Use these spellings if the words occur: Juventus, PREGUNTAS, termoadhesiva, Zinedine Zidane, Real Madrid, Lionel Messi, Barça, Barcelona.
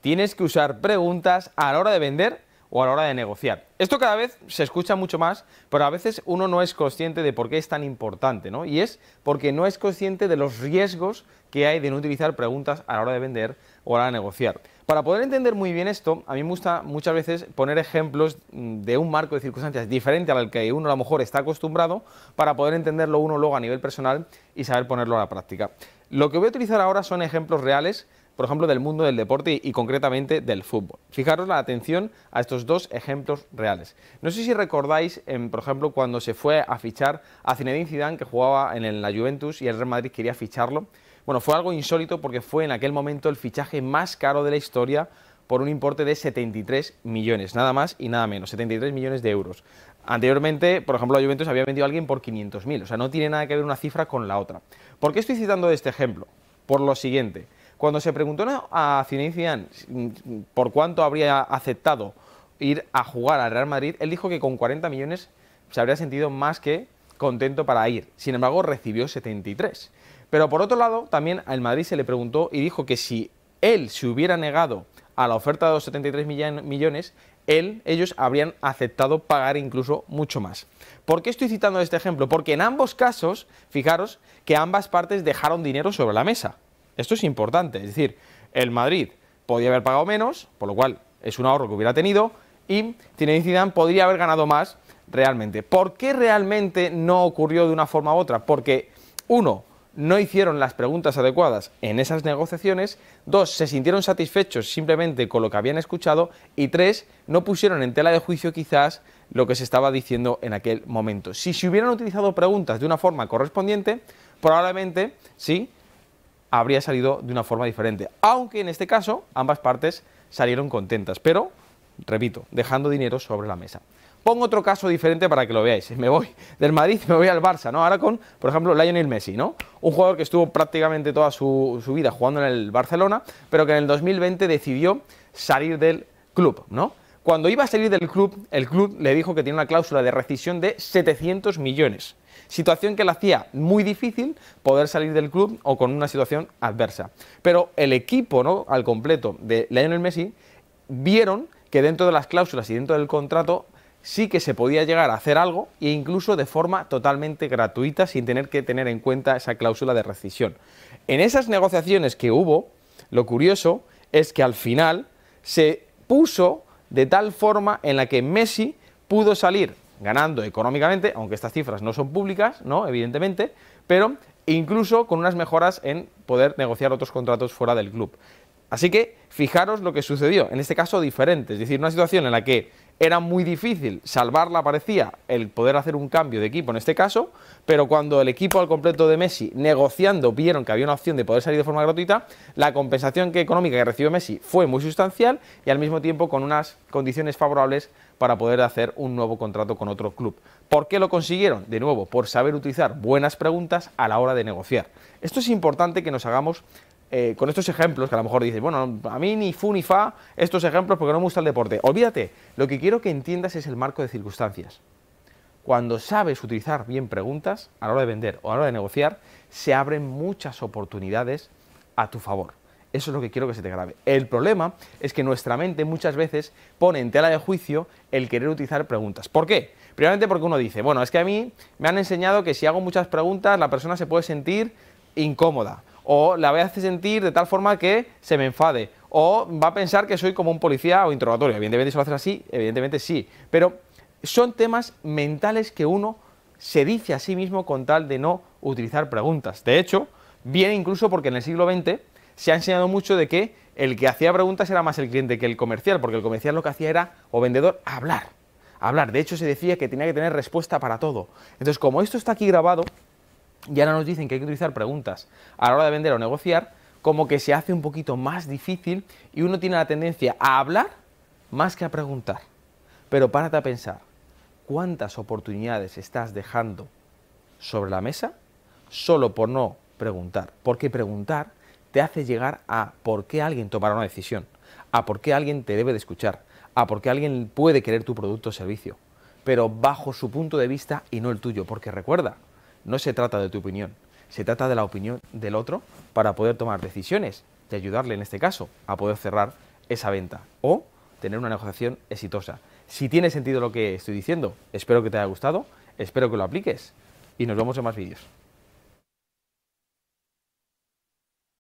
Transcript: tienes que usar preguntas a la hora de vender o a la hora de negociar. Esto cada vez se escucha mucho más, pero a veces uno no es consciente de por qué es tan importante, ¿no? Y es porque no es consciente de los riesgos que hay de no utilizar preguntas a la hora de vender o a la hora de negociar. Para poder entender muy bien esto, a mí me gusta muchas veces poner ejemplos de un marco de circunstancias diferente al que uno a lo mejor está acostumbrado, para poder entenderlo uno luego a nivel personal y saber ponerlo a la práctica. Lo que voy a utilizar ahora son ejemplos reales, por ejemplo, del mundo del deporte y concretamente del fútbol. Fijaros la atención a estos dos ejemplos reales. No sé si recordáis, por ejemplo, cuando se fue a fichar a Zinedine Zidane, que jugaba en la Juventus y el Real Madrid quería ficharlo. Bueno, fue algo insólito porque fue en aquel momento el fichaje más caro de la historia, por un importe de 73 millones, nada más y nada menos, 73 millones de euros. Anteriormente, por ejemplo, la Juventus había vendido a alguien por 500.000, o sea, no tiene nada que ver una cifra con la otra. ¿Por qué estoy citando este ejemplo? Por lo siguiente. Cuando se preguntó a Zinedine Zidane por cuánto habría aceptado ir a jugar al Real Madrid, él dijo que con 40 millones se habría sentido más que contento para ir. Sin embargo, recibió 73. Pero por otro lado, también al Madrid se le preguntó y dijo que si él se hubiera negado a la oferta de los 73 millones, ellos habrían aceptado pagar incluso mucho más. ¿Por qué estoy citando este ejemplo? Porque en ambos casos, fijaros que ambas partes dejaron dinero sobre la mesa. Esto es importante, es decir, el Madrid podía haber pagado menos, por lo cual es un ahorro que hubiera tenido, y Zinedine Zidane podría haber ganado más realmente. ¿Por qué realmente no ocurrió de una forma u otra? Porque, uno, no hicieron las preguntas adecuadas en esas negociaciones, dos, se sintieron satisfechos simplemente con lo que habían escuchado, y tres, no pusieron en tela de juicio quizás lo que se estaba diciendo en aquel momento. Si se hubieran utilizado preguntas de una forma correspondiente, probablemente sí habría salido de una forma diferente, aunque en este caso ambas partes salieron contentas, pero, repito, dejando dinero sobre la mesa. Pongo otro caso diferente para que lo veáis. Me voy del Madrid, me voy al Barça, ¿no? Ahora con, por ejemplo, Lionel Messi, ¿no? Un jugador que estuvo prácticamente toda su vida jugando en el Barcelona, pero que en el 2020 decidió salir del club, ¿no? Cuando iba a salir del club, el club le dijo que tenía una cláusula de rescisión de 700 millones. Situación que le hacía muy difícil poder salir del club o con una situación adversa. Pero el equipo, ¿no?, al completo de Lionel Messi vieron que dentro de las cláusulas y dentro del contrato sí que se podía llegar a hacer algo e incluso de forma totalmente gratuita sin tener que tener en cuenta esa cláusula de rescisión. En esas negociaciones que hubo, lo curioso es que al final se puso de tal forma en la que Messi pudo salir ganando económicamente, aunque estas cifras no son públicas, ¿no?, evidentemente, pero incluso con unas mejoras en poder negociar otros contratos fuera del club. Así que fijaros lo que sucedió, en este caso diferente, es decir, una situación en la que era muy difícil salvarla, parecía, el poder hacer un cambio de equipo en este caso, pero cuando el equipo al completo de Messi, negociando, vieron que había una opción de poder salir de forma gratuita, la compensación económica que recibió Messi fue muy sustancial y al mismo tiempo con unas condiciones favorables para poder hacer un nuevo contrato con otro club. ¿Por qué lo consiguieron? De nuevo, por saber utilizar buenas preguntas a la hora de negociar. Esto es importante que nos hagamos con estos ejemplos, que a lo mejor dices, bueno, a mí ni fu ni fa estos ejemplos porque no me gusta el deporte. Olvídate, lo que quiero que entiendas es el marco de circunstancias. Cuando sabes utilizar bien preguntas a la hora de vender o a la hora de negociar, se abren muchas oportunidades a tu favor. Eso es lo que quiero que se te grabe. El problema es que nuestra mente muchas veces pone en tela de juicio el querer utilizar preguntas. ¿Por qué? Primeramente porque uno dice, bueno, es que a mí me han enseñado que si hago muchas preguntas la persona se puede sentir incómoda, o la voy a hacer sentir de tal forma que se me enfade, o va a pensar que soy como un policía o interrogatorio. Evidentemente, si lo haces así, evidentemente sí, pero son temas mentales que uno se dice a sí mismo con tal de no utilizar preguntas. De hecho, viene incluso porque en el siglo XX se ha enseñado mucho de que el que hacía preguntas era más el cliente que el comercial, porque el comercial lo que hacía era, o vendedor, hablar. De hecho, se decía que tenía que tener respuesta para todo. Entonces, como esto está aquí grabado, ya no nos dicen que hay que utilizar preguntas a la hora de vender o negociar, como que se hace un poquito más difícil y uno tiene la tendencia a hablar más que a preguntar. Pero párate a pensar, ¿cuántas oportunidades estás dejando sobre la mesa solo por no preguntar? Porque preguntar te hace llegar a por qué alguien tomará una decisión, a por qué alguien te debe de escuchar, a por qué alguien puede querer tu producto o servicio, pero bajo su punto de vista y no el tuyo, porque recuerda, no se trata de tu opinión, se trata de la opinión del otro para poder tomar decisiones, de ayudarle en este caso a poder cerrar esa venta o tener una negociación exitosa. Si tiene sentido lo que estoy diciendo, espero que te haya gustado, espero que lo apliques y nos vemos en más vídeos.